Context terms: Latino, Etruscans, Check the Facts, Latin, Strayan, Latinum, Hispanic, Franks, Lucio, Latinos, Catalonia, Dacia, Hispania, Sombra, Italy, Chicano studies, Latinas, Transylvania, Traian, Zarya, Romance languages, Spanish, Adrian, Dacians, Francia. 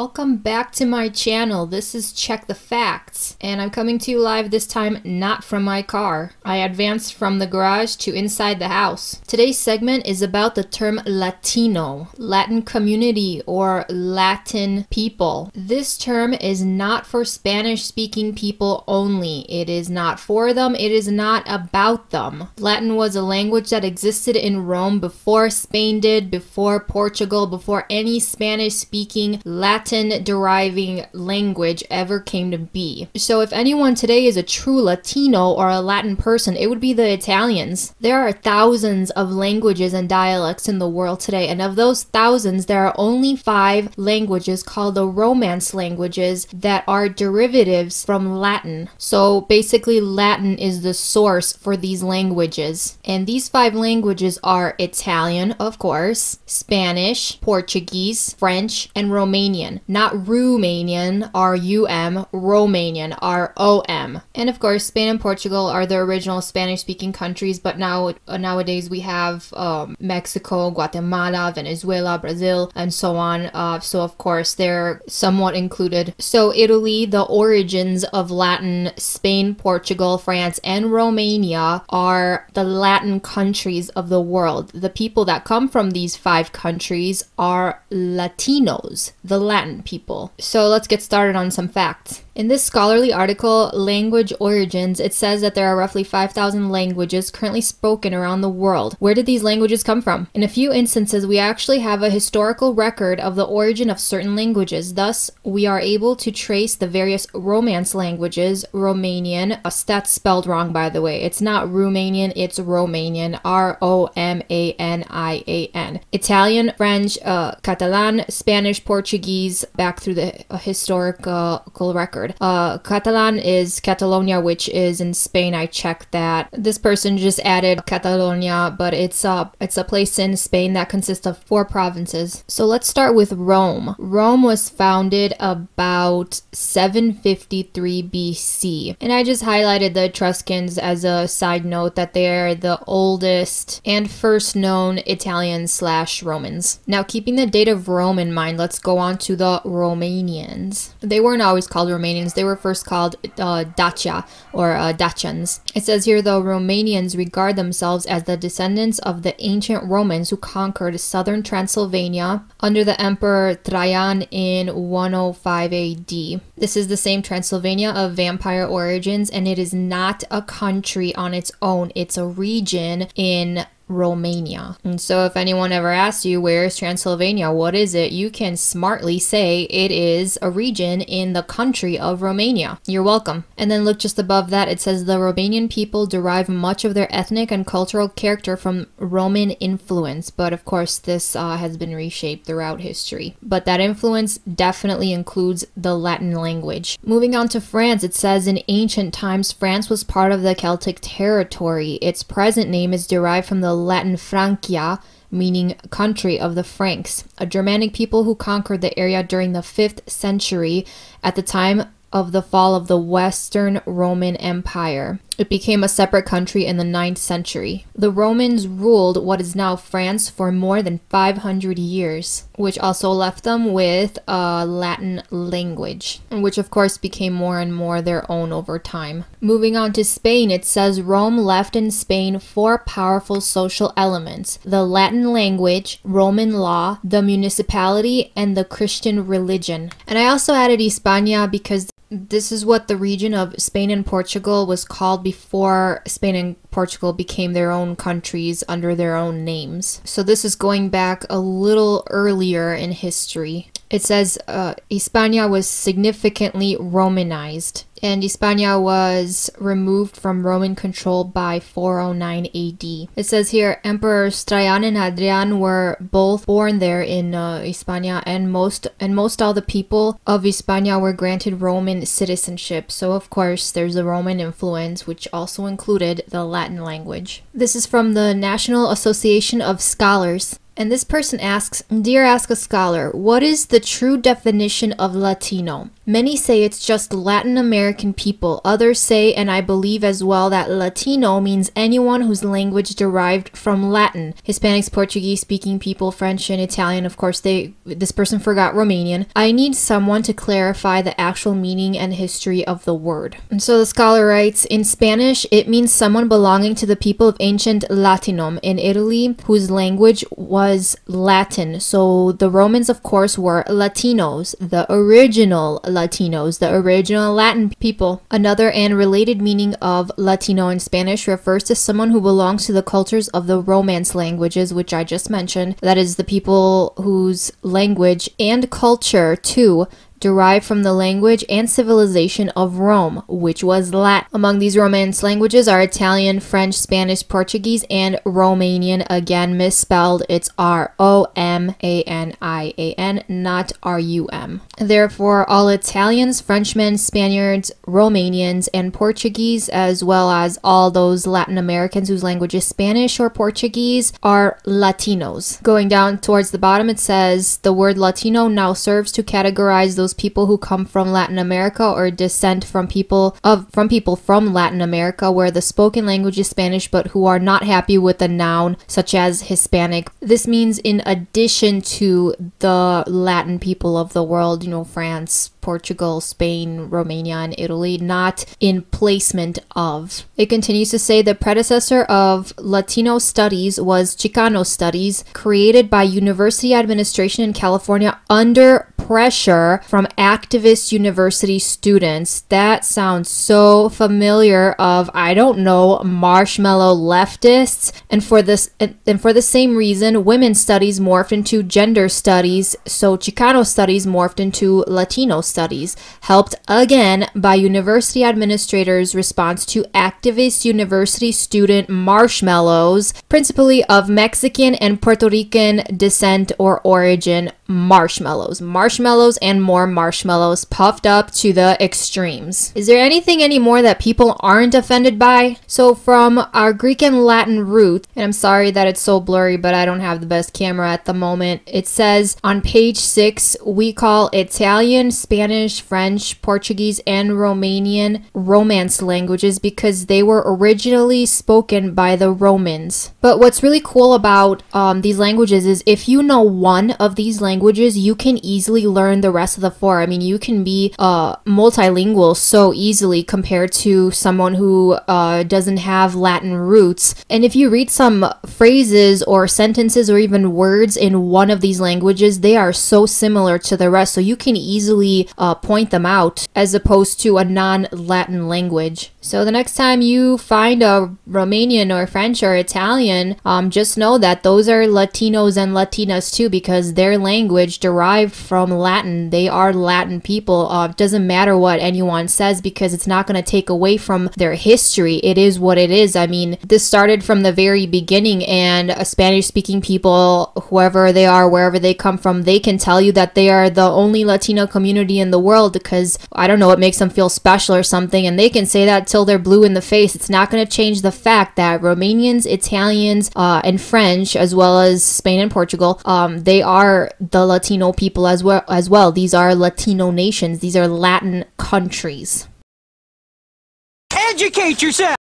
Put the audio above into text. Welcome back to my channel. This is Check the Facts, and I'm coming to you live this time not from my car. I advanced from the garage to inside the house. Today's segment is about the term Latino, Latin community or Latin people. This term is not for Spanish-speaking people only. It is not for them. It is not about them. Latin was a language that existed in Rome before Spain did, before Portugal, before any Spanish-speaking Latin-deriving language ever came to be. So if anyone today is a true Latino or a Latin person, it would be the Italians. There are thousands of languages and dialects in the world today, and of those thousands, there are only 5 languages called the Romance languages that are derivatives from Latin. So basically, Latin is the source for these languages. And these 5 languages are Italian, of course, Spanish, Portuguese, French, and Romanian. Not Rumanian, R-U-M, Romanian, R-O-M. And of course, Spain and Portugal are the original Spanish-speaking countries, but nowadays we have Mexico, Guatemala, Venezuela, Brazil, and so on. So of course, they're somewhat included. So Italy, the origins of Latin, Spain, Portugal, France, and Romania are the Latin countries of the world. The people that come from these 5 countries are Latinos, the Latin people. So let's get started on some facts. In this scholarly article, Language Origins, it says that there are roughly 5,000 languages currently spoken around the world. Where did these languages come from? In a few instances, we actually have a historical record of the origin of certain languages. Thus, we are able to trace the various Romance languages, Romanian, that's spelled wrong by the way, it's not Romanian, it's Romanian, R-O-M-A-N-I-A-N. Italian, French, Catalan, Spanish, Portuguese, back through the historical record. Catalan is Catalonia, which is in Spain. I checked that. This person just added Catalonia, but it's a place in Spain that consists of 4 provinces. So let's start with Rome. Rome was founded about 753 BC. And I just highlighted the Etruscans as a side note that they're the oldest and first known Italians/Romans. Now, keeping the date of Rome in mind, let's go on to the Romanians. They weren't always called Romanians. They were first called Dacia or Dacians. It says here the Romanians regard themselves as the descendants of the ancient Romans who conquered southern Transylvania under the Emperor Traian in 105 AD. This is the same Transylvania of vampire origins, and it is not a country on its own. It's a region in Romania. And so if anyone ever asks you, where is Transylvania? What is it? You can smartly say it is a region in the country of Romania. You're welcome. And then look just above that, it says the Romanian people derive much of their ethnic and cultural character from Roman influence. But of course, this has been reshaped throughout history. But that influence definitely includes the Latin language. Moving on to France, it says in ancient times, France was part of the Celtic territory. Its present name is derived from the Latin Francia, meaning country of the Franks, a Germanic people who conquered the area during the 5th century at the time of the fall of the Western Roman Empire. It became a separate country in the 9th century. The Romans ruled what is now France for more than 500 years, which also left them with a Latin language, which of course became more and more their own over time. Moving on to Spain, it says Rome left in Spain 4 powerful social elements: the Latin language, Roman law, the municipality, and the Christian religion. And I also added Hispania because this is what the region of Spain and Portugal was called before Spain and Portugal became their own countries under their own names. So this is going back a little earlier in history. It says Hispania was significantly Romanized, and Hispania was removed from Roman control by 409 AD. It says here, Emperors Strayan and Adrian were both born there in Hispania, and most all the people of Hispania were granted Roman citizenship. So of course, there's the Roman influence, which also included the Latin language. This is from the National Association of Scholars. And this person asks, "Dear Ask a Scholar, what is the true definition of Latino? Many say it's just Latin American people. Others say, and I believe as well, that Latino means anyone whose language derived from Latin. Hispanics, Portuguese-speaking people, French and Italian, of course, this person forgot Romanian. I need someone to clarify the actual meaning and history of the word. And so the scholar writes, in Spanish, it means someone belonging to the people of ancient Latinum in Italy, whose language was Latin. So the Romans, of course, were Latinos, the original Latinos, the original Latin people. Another and related meaning of Latino in Spanish refers to someone who belongs to the cultures of the Romance languages, which I just mentioned. That is, the people whose language and culture, too, derived from the language and civilization of Rome, which was Latin. Among these Romance languages are Italian, French, Spanish, Portuguese, and Romanian. Again, misspelled, it's R-O-M-A-N-I-A-N, not R-U-M. Therefore, all Italians, Frenchmen, Spaniards, Romanians, and Portuguese, as well as all those Latin Americans whose language is Spanish or Portuguese, are Latinos. Going down towards the bottom, it says, the word Latino now serves to categorize those people who come from Latin America or descent from people from Latin America where the spoken language is Spanish but who are not happy with a noun such as Hispanic. This means in addition to the Latin people of the world, you know, France, Portugal, Spain, Romania, and Italy, not in placement of. It continues to say the predecessor of Latino studies was Chicano studies, created by university administration in California under pressure from activist university students. That sounds so familiar of, I don't know, marshmallow leftists. And for the same reason, women's studies morphed into gender studies, so Chicano studies morphed into Latino studies, helped again by university administrators' response to activist university student marshmallows, principally of Mexican and Puerto Rican descent or origin, marshmallows and more marshmallows puffed up to the extremes. Is there anything anymore that people aren't offended by? So from our Greek and Latin roots, and I'm sorry that it's so blurry, but I don't have the best camera at the moment. It says on page 6, we call Italian, Spanish, French, Portuguese, and Romanian Romance languages because they were originally spoken by the Romans. But what's really cool about these languages is if you know one of these languages, you can easily learn the rest of the four. I mean, you can be multilingual so easily compared to someone who doesn't have Latin roots. And if you read some phrases or sentences or even words in one of these languages, they are so similar to the rest, so you can easily point them out as opposed to a non-Latin language. So the next time you find a Romanian or French or Italian, just know that those are Latinos and Latinas too, because their language derived from Latin. They are Latin people. It doesn't matter what anyone says because it's not going to take away from their history. It is what it is. I mean, this started from the very beginning, and Spanish-speaking people, whoever they are, wherever they come from, they can tell you that they are the only Latino community in the world because, I don't know, it makes them feel special or something, and they can say that till they're blue in the face. It's not going to change the fact that Romanians, Italians, and French, as well as Spain and Portugal, they are the Latino people as well. These are Latino nations. These are Latin countries. Educate yourself!